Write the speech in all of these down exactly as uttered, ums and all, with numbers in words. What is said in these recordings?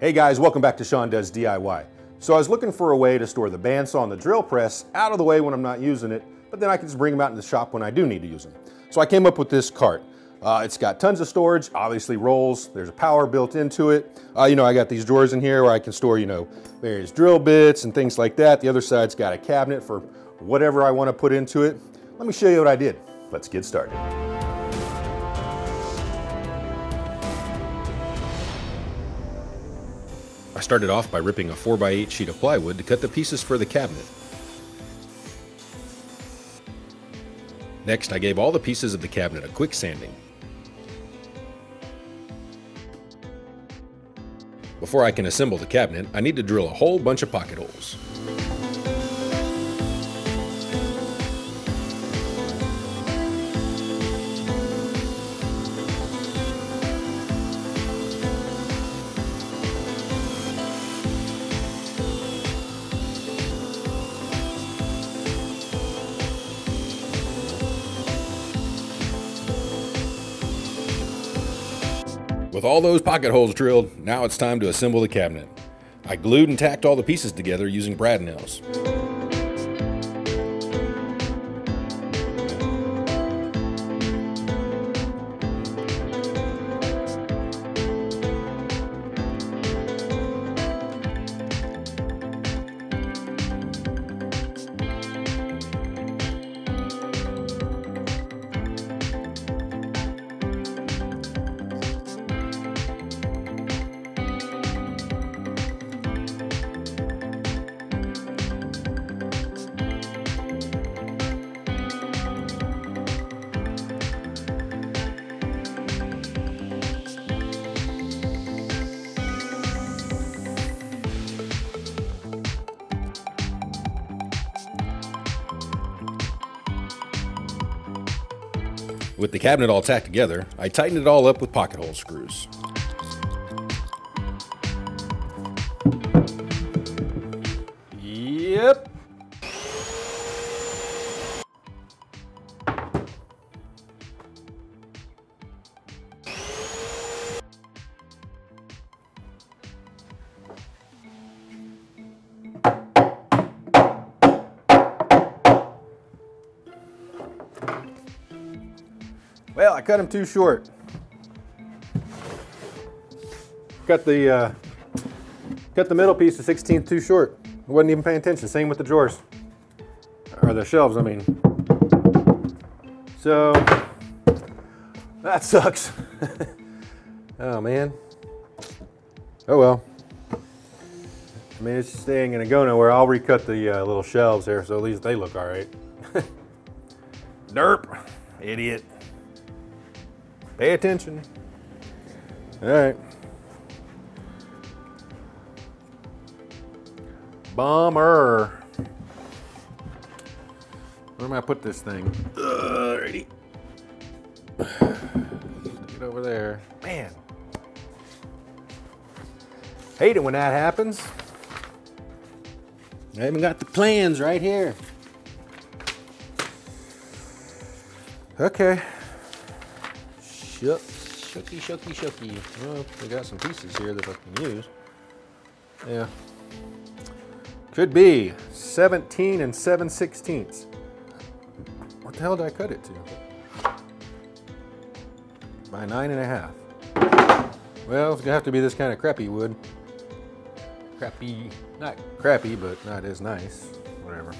Hey guys, welcome back to Sean Does D I Y. So I was looking for a way to store the bandsaw and the drill press out of the way when I'm not using it, but then I can just bring them out in the shop when I do need to use them. So I came up with this cart. Uh, it's got tons of storage, obviously rolls, there's a power built into it. Uh, you know, I got these drawers in here where I can store, you know, various drill bits and things like that. The other side's got a cabinet for whatever I want to put into it. Let me show you what I did. Let's get started. I started off by ripping a four by eight sheet of plywood to cut the pieces for the cabinet. Next, I gave all the pieces of the cabinet a quick sanding. Before I can assemble the cabinet, I need to drill a whole bunch of pocket holes. With all those pocket holes drilled, now it's time to assemble the cabinet. I glued and tacked all the pieces together using brad nails. With the cabinet all tacked together, I tightened it all up with pocket hole screws. Yep. Well, I cut them too short. Cut the uh, cut the middle piece of sixteenth too short. I wasn't even paying attention. Same with the drawers, or the shelves, I mean. So that sucks. Oh man. Oh well. I mean, it's just they ain't gonna go nowhere. I'll recut the uh, little shelves here, so at least they look all right. Derp, idiot. Pay attention. All right. Bummer. Where am I put this thing? Alrighty. Stick it over there. Man. Hate it when that happens. I even got the plans right here. Okay. Yep, shooky, shooky, shooky. Well, we got some pieces here that I can use. Yeah. Could be seventeen and seven sixteenths. What the hell did I cut it to? By nine and a half. Well, it's gonna have to be this kind of crappy wood. Crappy, not crappy, but not as nice. Whatever.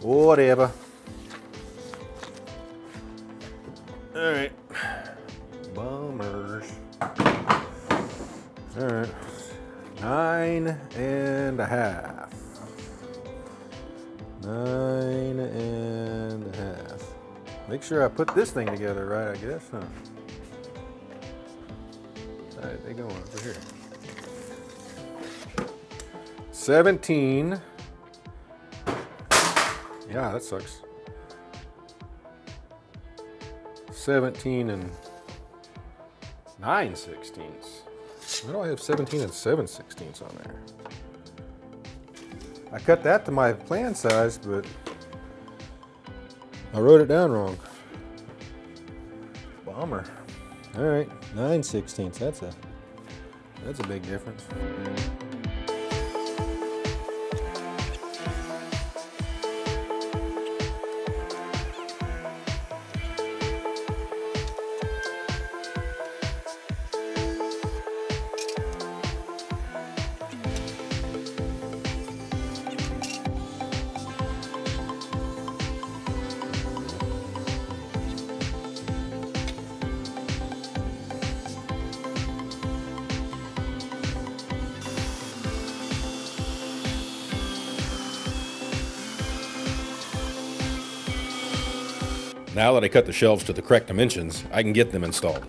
Whatever. All right. Bummers. All right. Nine and a half. Nine and a half. Make sure I put this thing together right, I guess, huh? All right, they going over here. seventeen. Yeah, that sucks. seventeen and nine sixteenths. Why do I have seventeen and seven sixteenths on there? I cut that to my plan size, but I wrote it down wrong. Bummer. All right, nine sixteenths. That's a That's a big difference. Now that I cut the shelves to the correct dimensions, I can get them installed.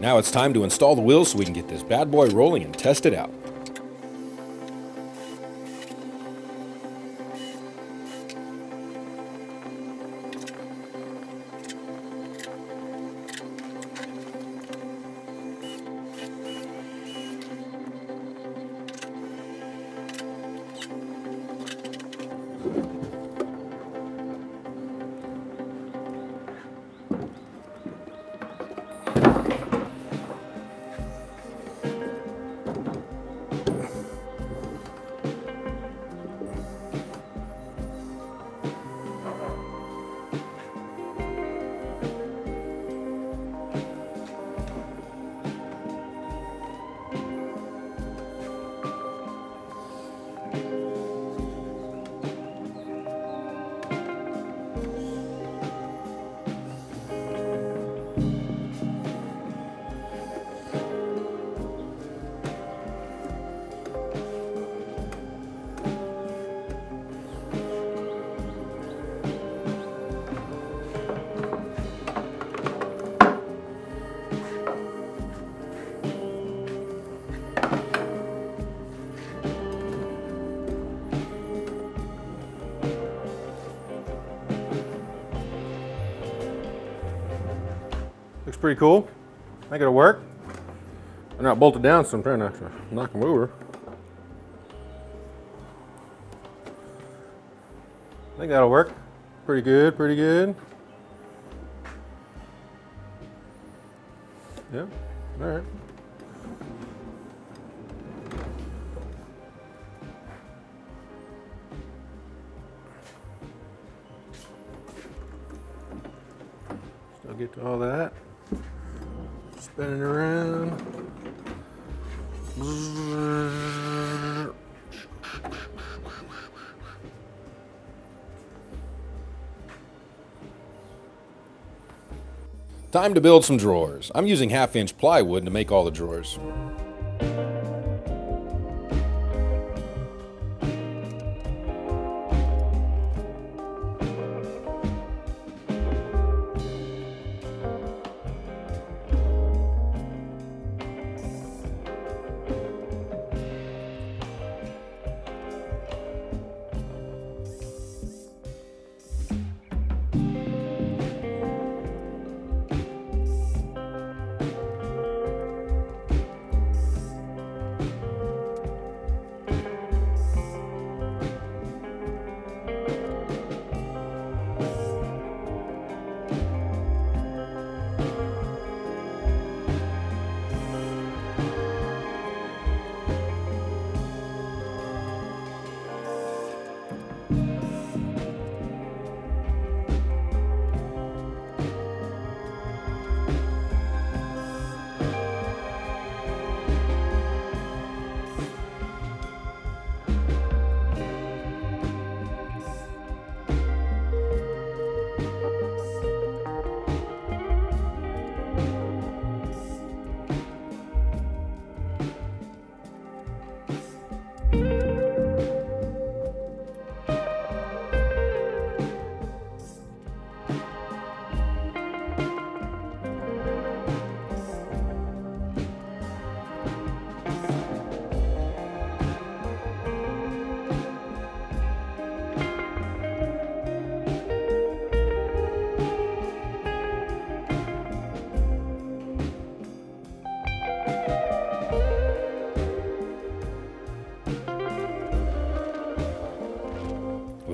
Now it's time to install the wheels so we can get this bad boy rolling and test it out. Looks pretty cool. I think it'll work. They're not bolted down, so I'm trying not to knock them over. I think that'll work. Pretty good, pretty good. Yeah, all right. Still get to all that. Spin it around. Time to build some drawers. I'm using half inch plywood to make all the drawers.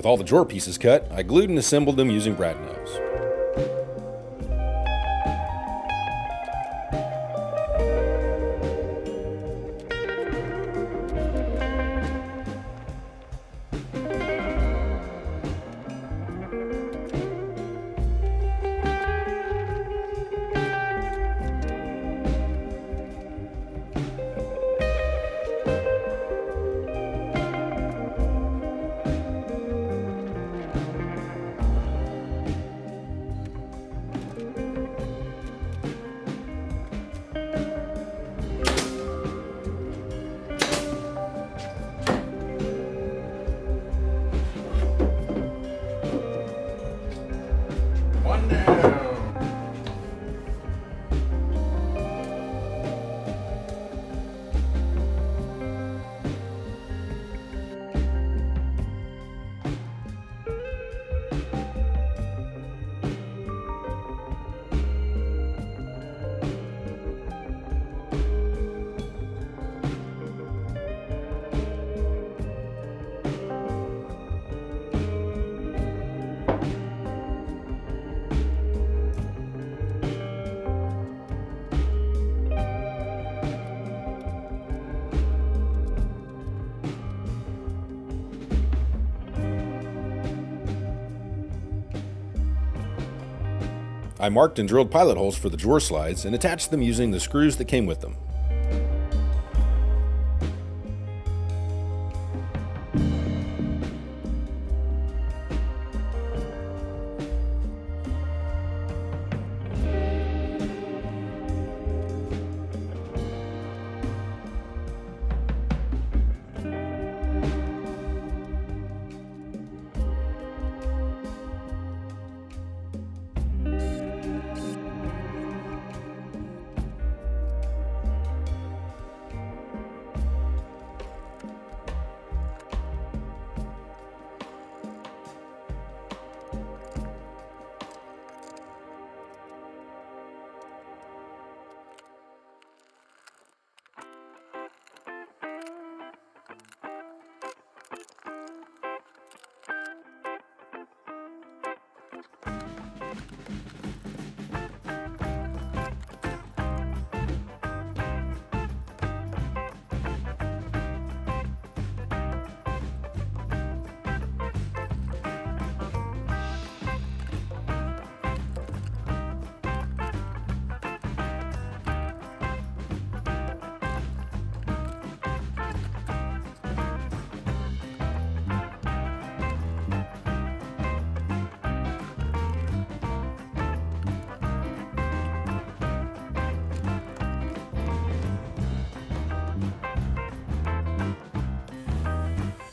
With all the drawer pieces cut, I glued and assembled them using brad nails. I marked and drilled pilot holes for the drawer slides and attached them using the screws that came with them.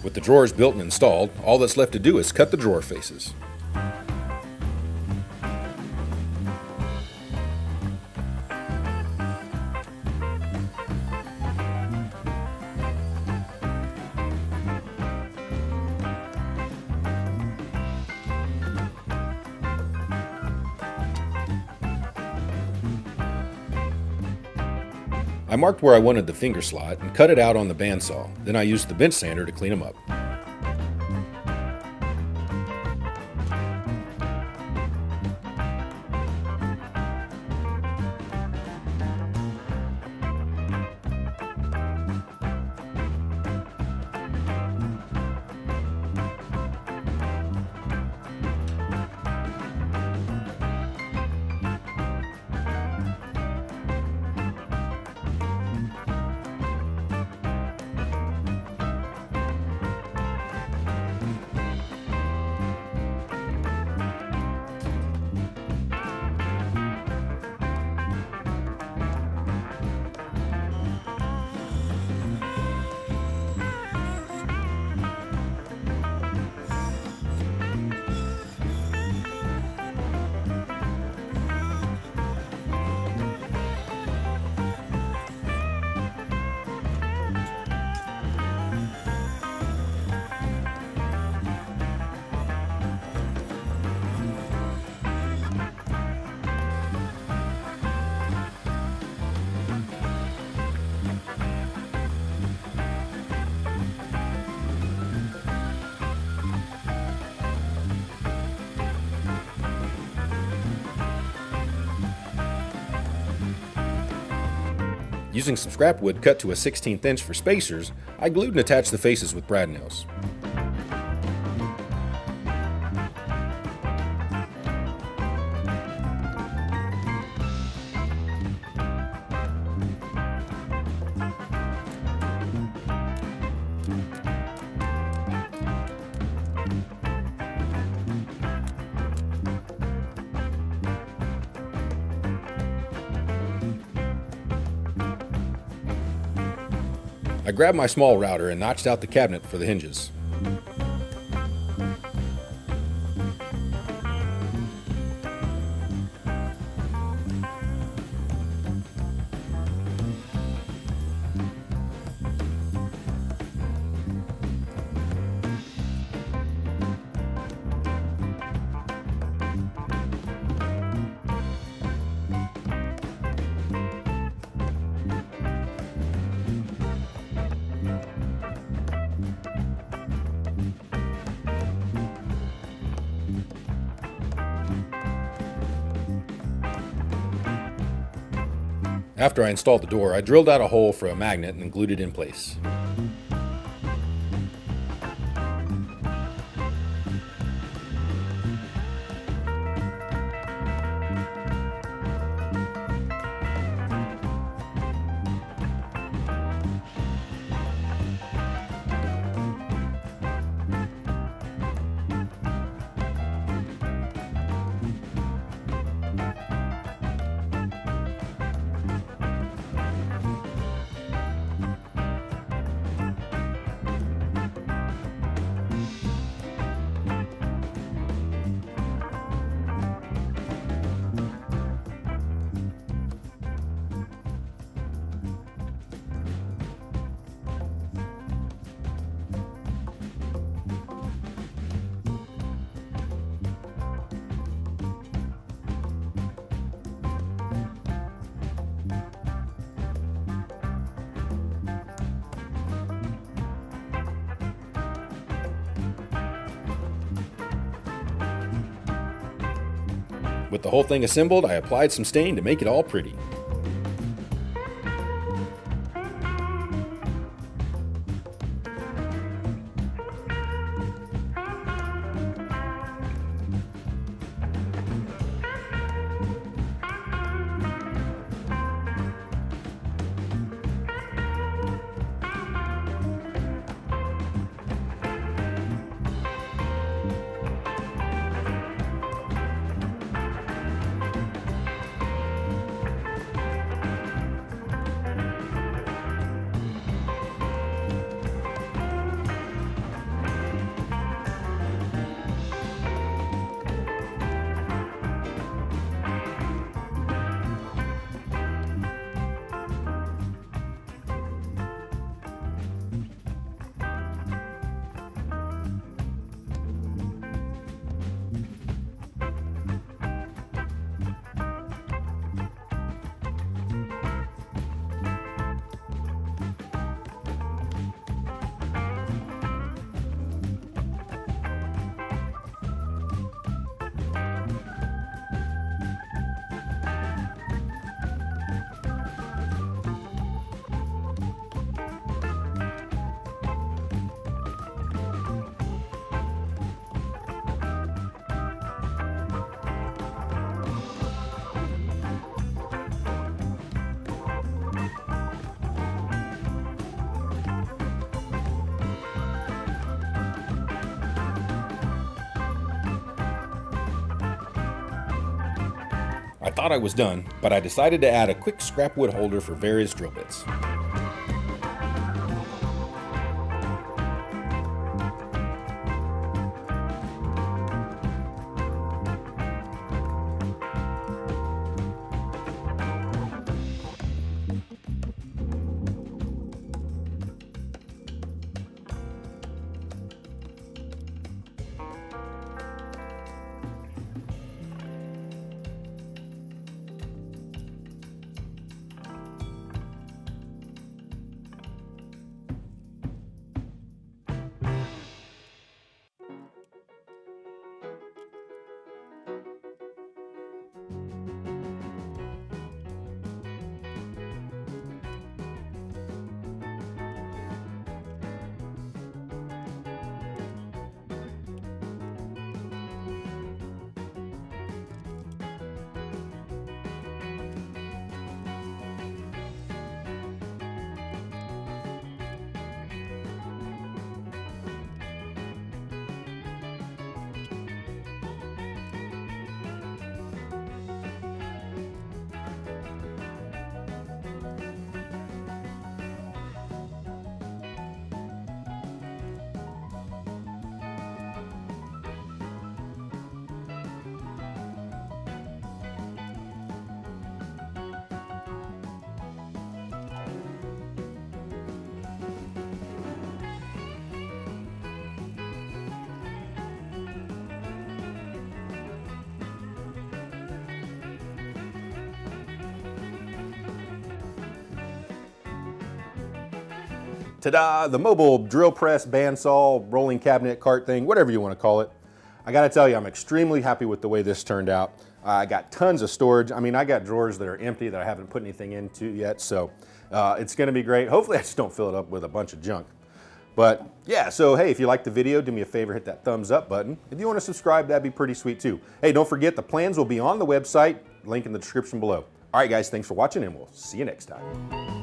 With the drawers built and installed, all that's left to do is cut the drawer faces. I marked where I wanted the finger slot and cut it out on the bandsaw, then I used the bench sander to clean them up. Using some scrap wood cut to a sixteenth inch for spacers, I glued and attached the faces with brad nails. I grabbed my small router and notched out the cabinet for the hinges. After I installed the door, I drilled out a hole for a magnet and glued it in place. With the whole thing assembled, I applied some stain to make it all pretty. I thought I was done, but I decided to add a quick scrap wood holder for various drill bits. ta-da, the mobile drill press, bandsaw, rolling cabinet, cart thing, whatever you want to call it. I gotta tell you, I'm extremely happy with the way this turned out. Uh, I got tons of storage. I mean, I got drawers that are empty that I haven't put anything into yet, so uh, it's gonna be great. Hopefully I just don't fill it up with a bunch of junk. But yeah, so hey, if you liked the video, do me a favor, hit that thumbs up button. If you wanna subscribe, that'd be pretty sweet too. Hey, don't forget, the plans will be on the website, link in the description below. All right guys, thanks for watching and we'll see you next time.